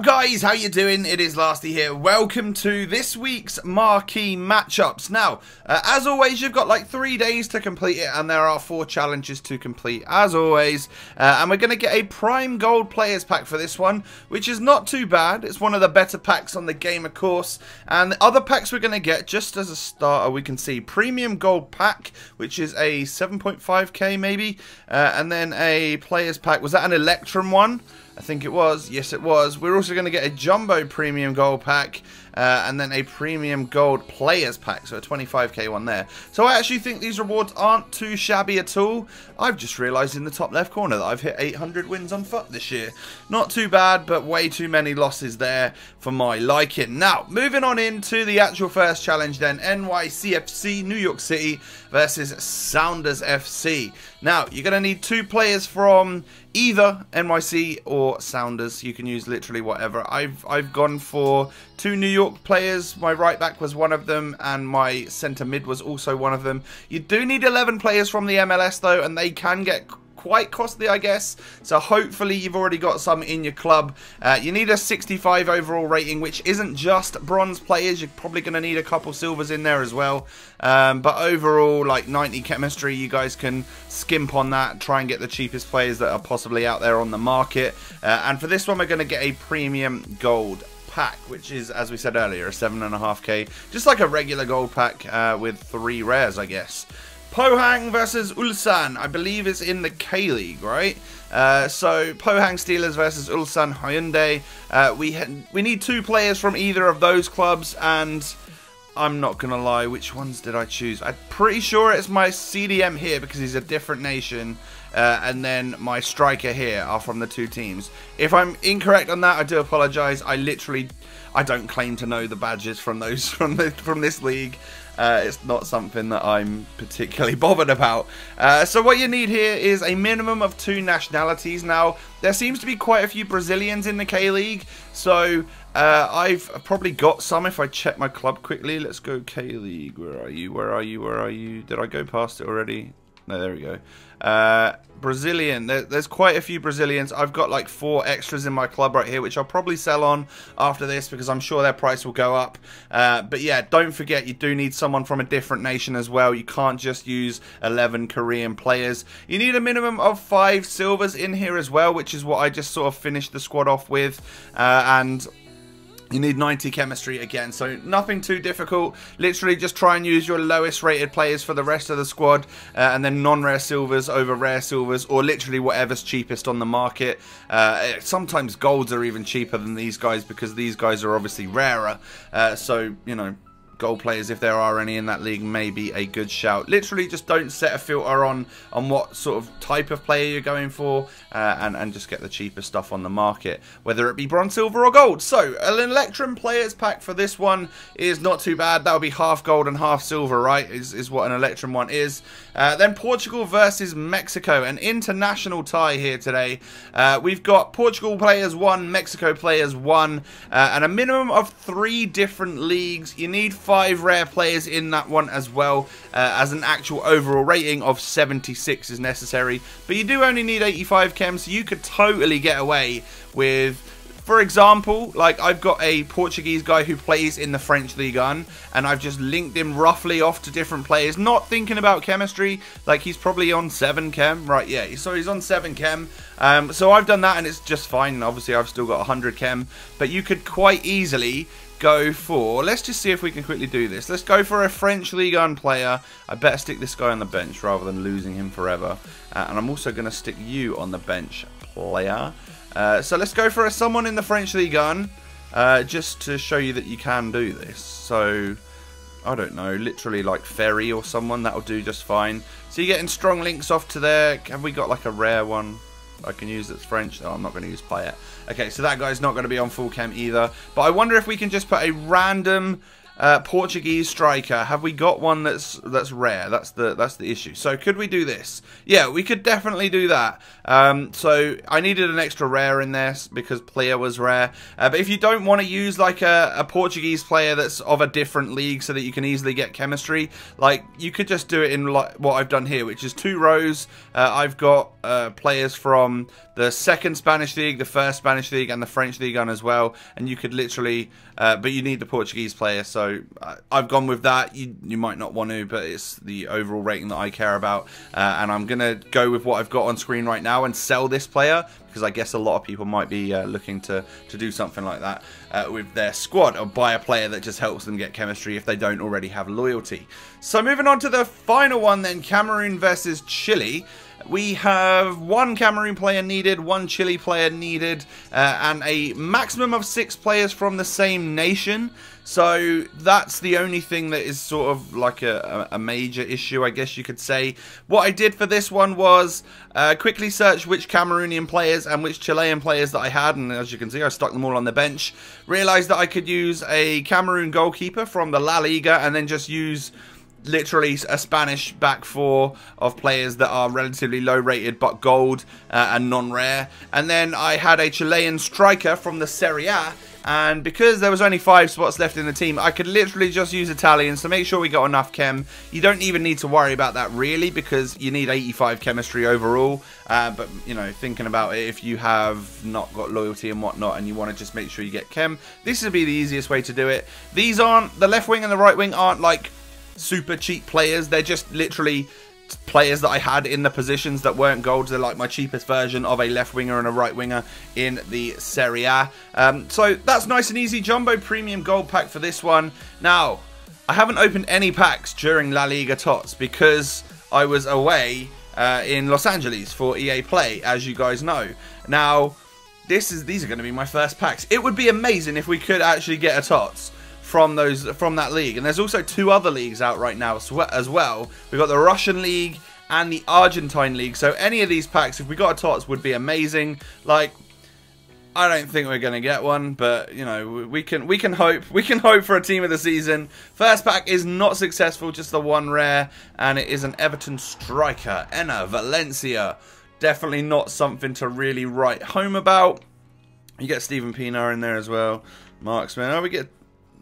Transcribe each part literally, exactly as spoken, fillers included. up, guys? How you doing? It is Lasty here. Welcome to this week's Marquee Matchups. Now, uh, as always, you've got like three days to complete it, and there are four challenges to complete, as always. Uh, and we're going to get a Prime Gold Players Pack for this one, which is not too bad. It's one of the better packs on the game, of course. And the other packs we're going to get, just as a starter, we can see Premium Gold Pack, which is a seven point five K maybe, uh, and then a Players Pack. Was that an Electrum one? I think it was. Yes, it was. We're also going to get a Jumbo Premium Gold Pack uh, and then a Premium Gold Players Pack, so a twenty-five K one there. So I actually think these rewards aren't too shabby at all. I've just realised in the top left corner that I've hit eight hundred wins on foot this year. Not too bad, but way too many losses there for my liking. Now, moving on into the actual first challenge then, N Y C F C New York City versus Sounders F C. Now, you're going to need two players from either N Y C or Sounders. You can use literally whatever. I've I've gone for two New York players. My right back was one of them, and my centre mid was also one of them. You do need eleven players from the M L S though, and they can get quite costly, I guess. So hopefully you've already got some in your club. Uh, you need a sixty-five overall rating, which isn't just bronze players. You're probably going to need a couple silvers in there as well. Um, but overall, like ninety chemistry, you guys can skimp on that. Try and get the cheapest players that are possibly out there on the market. Uh, and for this one, we're going to get a Premium Gold Pack, which is, as we said earlier, a seven point five K. Just like a regular gold pack uh, with three rares, I guess. Pohang versus Ulsan, I believe is in the K League, right? Uh, so Pohang Steelers versus Ulsan Hyundai. Uh, we we need two players from either of those clubs, and I'm not gonna lie, which ones did I choose? I'm pretty sure it's my C D M here because he's a different nation, uh, and then my striker here are from the two teams. If I'm incorrect on that, I do apologise. I literally, I don't claim to know the badges from those from the, from this league. Uh, it's not something that I'm particularly bothered about. Uh, so what you need here is a minimum of two nationalities. Now, there seems to be quite a few Brazilians in the K-League. So uh, I've probably got some if I check my club quickly. Let's go K-League. Where are you? Where are you? Where are you? Did I go past it already? No, there we go. Uh, Brazilian. There, there's quite a few Brazilians. I've got like four extras in my club right here, which I'll probably sell on after this because I'm sure their price will go up. Uh, but yeah, don't forget you do need someone from a different nation as well. You can't just use eleven Korean players. You need a minimum of five silvers in here as well, which is what I just sort of finished the squad off with. Uh, and you need ninety chemistry again, so nothing too difficult. Literally just try and use your lowest rated players for the rest of the squad, uh, and then non-rare silvers over rare silvers, or literally whatever's cheapest on the market. Uh, sometimes golds are even cheaper than these guys because these guys are obviously rarer. Uh, so, you know, gold players, if there are any in that league, may be a good shout. Literally just don't set a filter on, on what sort of type of player you're going for, uh, and, and just get the cheapest stuff on the market, whether it be bronze, silver or gold. So an Electrum Players Pack for this one is not too bad. That'll be half gold and half silver, right, is, is what an Electrum one is. Uh, then Portugal versus Mexico, an international tie here today. Uh, we've got Portugal players one, Mexico players one, uh, and a minimum of three different leagues. You need five rare players in that one as well, uh, as an actual overall rating of seventy-six is necessary, but you do only need eighty-five chem, so you could totally get away with, for example, like I've got a Portuguese guy who plays in the French League One, and I've just linked him roughly off to different players, not thinking about chemistry. Like he's probably on seven chem, right? Yeah, so he's on seven chem. Um, so I've done that and it's just fine. Obviously I've still got one hundred chem, but you could quite easily go for, let's just see if we can quickly do this. Let's go for a French Ligue one player. I better stick this guy on the bench rather than losing him forever. Uh, and I'm also going to stick you on the bench, player. Uh, so let's go for a, someone in the French Ligue one, uh, just to show you that you can do this. So, I don't know, literally like Ferry or someone, that'll do just fine. So you're getting strong links off to there. Have we got like a rare one I can use that's French? No, I'm not going to use Payet. Okay, so that guy's not going to be on full chem either. But I wonder if we can just put a random Uh, Portuguese striker. Have we got one that's that's rare? That's the that's the issue. So could we do this? Yeah, we could definitely do that. Um, so I needed an extra rare in there because player was rare. Uh, but if you don't want to use like a, a Portuguese player that's of a different league so that you can easily get chemistry, like you could just do it in like what I've done here, which is two rows. Uh, I've got uh, players from the second Spanish league, the first Spanish league, and the French league on as well. And you could literally, uh, but you need the Portuguese player. So I've gone with that. You, you might not want to, but it's the overall rating that I care about, uh, and I'm gonna go with what I've got on screen right now and sell this player because I guess a lot of people might be uh, looking to to do something like that uh, with their squad, or buy a player that just helps them get chemistry if they don't already have loyalty. So moving on to the final one then, Cameroon versus Chile. We have one Cameroon player needed, one Chile player needed, uh, and a maximum of six players from the same nation. So that's the only thing that is sort of like a, a major issue, I guess you could say. What I did for this one was uh, quickly search which Cameroonian players and which Chilean players that I had. And as you can see, I stuck them all on the bench. Realised that I could use a Cameroon goalkeeper from the La Liga and then just use literally a Spanish back four of players that are relatively low rated but gold uh, and non-rare. And then I had a Chilean striker from the Serie A, and because there was only five spots left in the team, I could literally just use Italians to make sure we got enough chem. You don't even need to worry about that really, because you need eighty-five chemistry overall, uh, but you know, thinking about it, if you have not got loyalty and whatnot and you want to just make sure you get chem, this would be the easiest way to do it. These aren't, the left wing and the right wing aren't like super cheap players, they're just literally players that I had in the positions that weren't golds. They're like my cheapest version of a left winger and a right winger in the Serie A. Um, so that's nice and easy. Jumbo Premium Gold Pack for this one. Now, I haven't opened any packs during La Liga Tots because I was away uh, in Los Angeles for E A Play, as you guys know. Now, this is these are going to be my first packs. It would be amazing if we could actually get a Tots from those from that league. And there's also two other leagues out right now as well. We've got the Russian league and the Argentine league. So any of these packs, if we got a Tots, would be amazing. Like, I don't think we're gonna get one, but you know, we can we can hope we can hope for a team of the season. First pack is not successful, just the one rare, and it is an Everton striker, Enner Valencia. Definitely not something to really write home about. You get Stephen Pienaar in there as well, marksman. Oh, we get.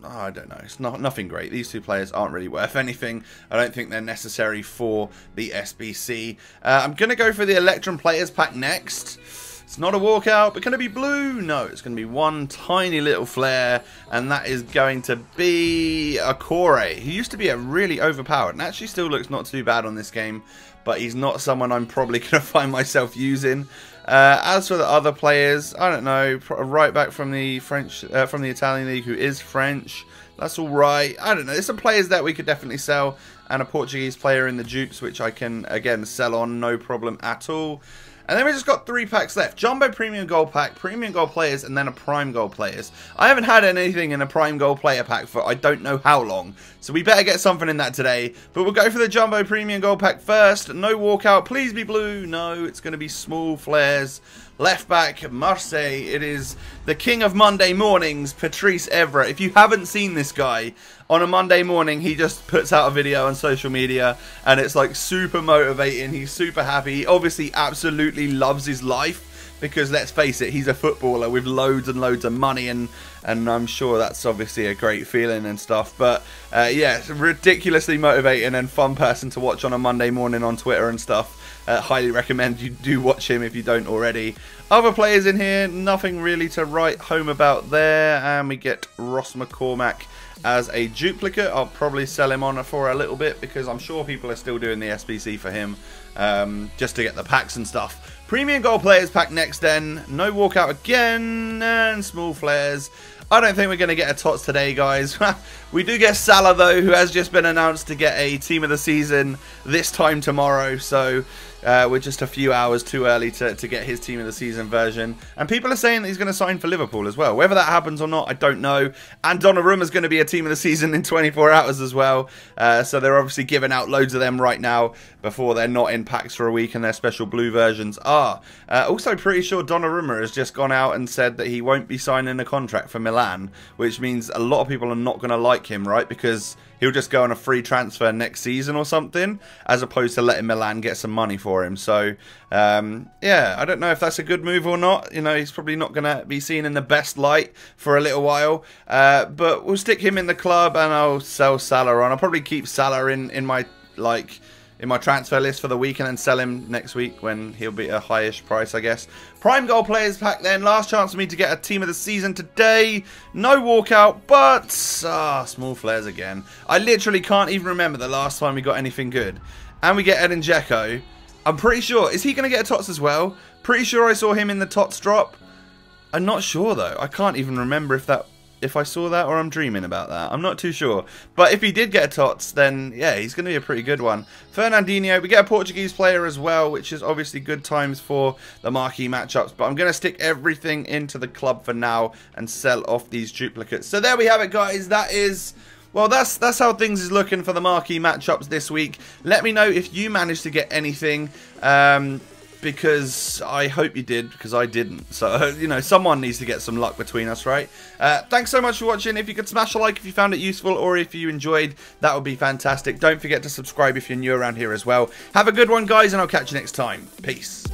Oh, I don't know. It's not nothing great. These two players aren't really worth anything. I don't think they're necessary for the S B C. Uh, I'm going to go for the Electrum Players Pack next. It's not a walkout, but going to be blue. No, it's going to be one tiny little flare, and that is going to be Akore. He used to be a really overpowered, and actually still looks not too bad on this game, but he's not someone I'm probably going to find myself using. Uh, as for the other players, I don't know. Right back from the French, uh, from the Italian league, who is French. That's all right. I don't know. There's some players that we could definitely sell, and a Portuguese player in the dupes, which I can again sell on no problem at all. And then we just got three packs left: Jumbo Premium Gold Pack, Premium Gold Players, and then a Prime Gold Players. I haven't had anything in a Prime Gold Player pack for I don't know how long, so we better get something in that today. But we'll go for the Jumbo Premium Gold Pack first. No walkout. Please be blue. No, it's going to be small flares. Left back, Marseille. It is the king of Monday mornings, Patrice Evra. If you haven't seen this guy, on a Monday morning, he just puts out a video on social media, and it's like super motivating. He's super happy. He obviously absolutely loves his life, because let's face it, he's a footballer with loads and loads of money, and and I'm sure that's obviously a great feeling and stuff. But uh, yeah, it's a ridiculously motivating and fun person to watch on a Monday morning on Twitter and stuff. Uh, highly recommend you do watch him if you don't already. Other players in here, nothing really to write home about there. And we get Ross McCormack as a duplicate. I'll probably sell him on for a little bit because I'm sure people are still doing the S B C for him, um, just to get the packs and stuff. Premium Gold Players pack next then. No walkout again, and small flares. I don't think we're going to get a Tots today, guys. We do get Salah, though, who has just been announced to get a Team of the Season this time tomorrow. So uh, we're just a few hours too early to, to get his Team of the Season version. And people are saying that he's going to sign for Liverpool as well. Whether that happens or not, I don't know. And Donnarumma is going to be a Team of the Season in twenty-four hours as well. Uh, so they're obviously giving out loads of them right now before they're not in packs for a week and their special blue versions are. Uh, also, pretty sure Donnarumma has just gone out and said that he won't be signing a contract for Milan Milan, which means a lot of people are not going to like him, right? Because he'll just go on a free transfer next season or something, as opposed to letting Milan get some money for him. So, um, yeah, I don't know if that's a good move or not. You know, he's probably not going to be seen in the best light for a little while. Uh, but we'll stick him in the club, and I'll sell Salah on. I'll probably keep Salah in, in my, like... in my transfer list for the week, and then sell him next week when he'll be a highish price, I guess. Prime goal players pack then. Last chance for me to get a team of the season today. No walkout, but ah, small flares again. I literally can't even remember the last time we got anything good. And we get Edin Dzeko. I'm pretty sure. Is he going to get a Tots as well? Pretty sure I saw him in the Tots drop. I'm not sure, though. I can't even remember if that... if I saw that, or I'm dreaming about that. I'm not too sure. But if he did get a Tots, then, yeah, he's going to be a pretty good one. Fernandinho, we get a Portuguese player as well, which is obviously good times for the marquee matchups. But I'm going to stick everything into the club for now and sell off these duplicates. So there we have it, guys. That is... well, that's that's how things is looking for the marquee matchups this week. Let me know if you managed to get anything. Um... Because I hope you did, because I didn't. So, you know, someone needs to get some luck between us, right? Uh, thanks so much for watching. If you could smash a like if you found it useful or if you enjoyed, that would be fantastic. Don't forget to subscribe if you're new around here as well. Have a good one, guys, and I'll catch you next time. Peace.